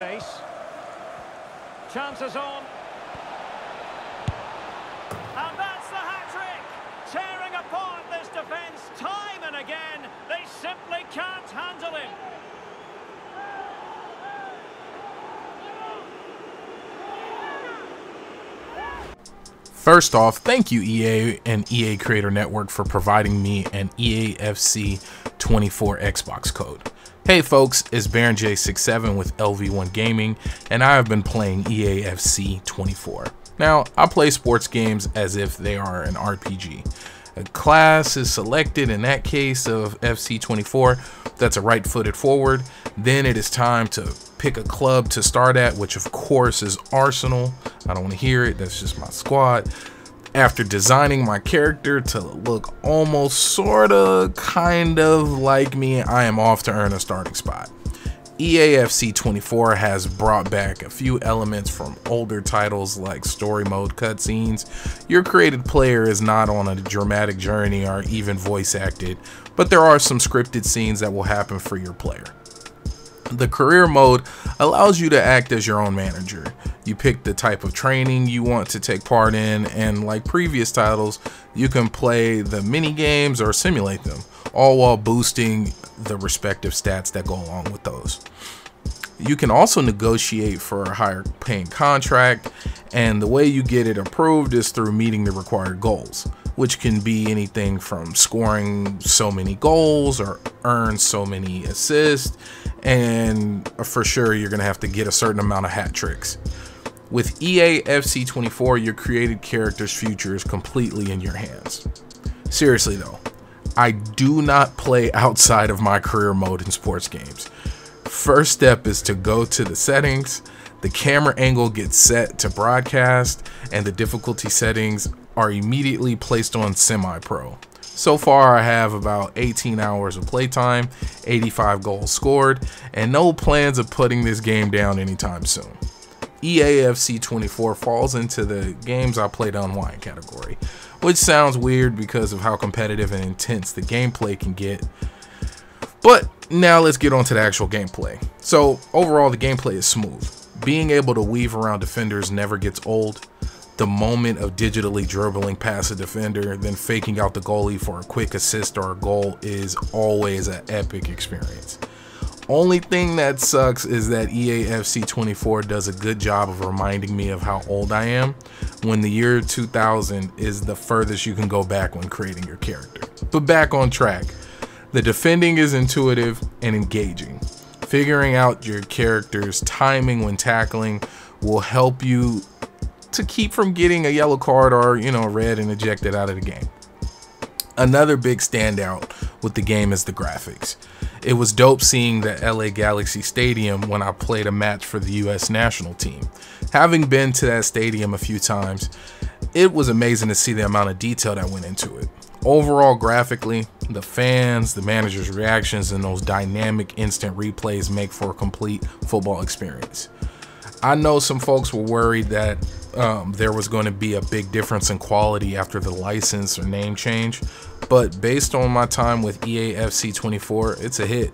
Base. Chances on. And that's the hat-trick! Tearing apart this defence time and again. They simply can't handle him. First off, thank you EA and EA Creator Network for providing me an EA FC 24 Xbox code. Hey folks, it's BaronJ67 with LV1 Gaming, and I have been playing EA FC 24. Now, I play sports games as if they are an RPG. A class is selected, in that case of FC 24, that's a right-footed forward. Then it is time to pick a club to start at, which of course is Arsenal. I don't want to hear it, that's just my squad. After designing my character to look almost sorta kind of like me, I am off to earn a starting spot. EA FC 24 has brought back a few elements from older titles like story mode cutscenes. Your created player is not on a dramatic journey or even voice acted, but there are some scripted scenes that will happen for your player. The career mode allows you to act as your own manager. You pick the type of training you want to take part in, and like previous titles, you can play the mini games or simulate them, all while boosting the respective stats that go along with those. You can also negotiate for a higher paying contract, and the way you get it approved is through meeting the required goals, which can be anything from scoring so many goals or earn so many assists, and for sure you're gonna have to get a certain amount of hat tricks. With EA FC 24, your created character's future is completely in your hands. Seriously though, I do not play outside of my career mode in sports games. First step is to go to the settings. The camera angle gets set to broadcast, and the difficulty settings are immediately placed on semi-pro. So far, I have about 18 hours of playtime, 85 goals scored, and no plans of putting this game down anytime soon. EA FC 24 falls into the games I play to unwind category, which sounds weird because of how competitive and intense the gameplay can get. But now let's get on to the actual gameplay. So overall, the gameplay is smooth. Being able to weave around defenders never gets old. The moment of digitally dribbling past a defender, then faking out the goalie for a quick assist or a goal is always an epic experience. Only thing that sucks is that EA FC 24 does a good job of reminding me of how old I am, when the year 2000 is the furthest you can go back when creating your character. But back on track. The defending is intuitive and engaging. Figuring out your character's timing when tackling will help you to keep from getting a yellow card or, red and ejected out of the game. Another big standout with the game is the graphics. It was dope seeing the LA Galaxy Stadium when I played a match for the US national team. Having been to that stadium a few times, it was amazing to see the amount of detail that went into it. Overall, graphically, the fans, the manager's reactions, and those dynamic instant replays make for a complete football experience. I know some folks were worried that there was going to be a big difference in quality after the license or name change, but based on my time with EA FC 24, it's a hit.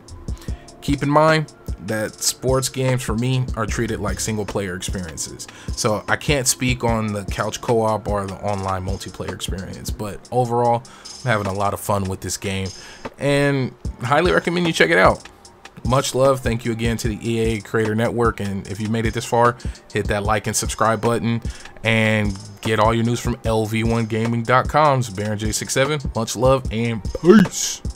Keep in mind that sports games for me are treated like single player experiences, so I can't speak on the couch co-op or the online multiplayer experience, but overall I'm having a lot of fun with this game and highly recommend you check it out. Much love. Thank you again to the EA Creator Network, and if you made it this far, hit that like and subscribe button and get all your news from LV1Gaming.com's BaronJ67. Much love and peace.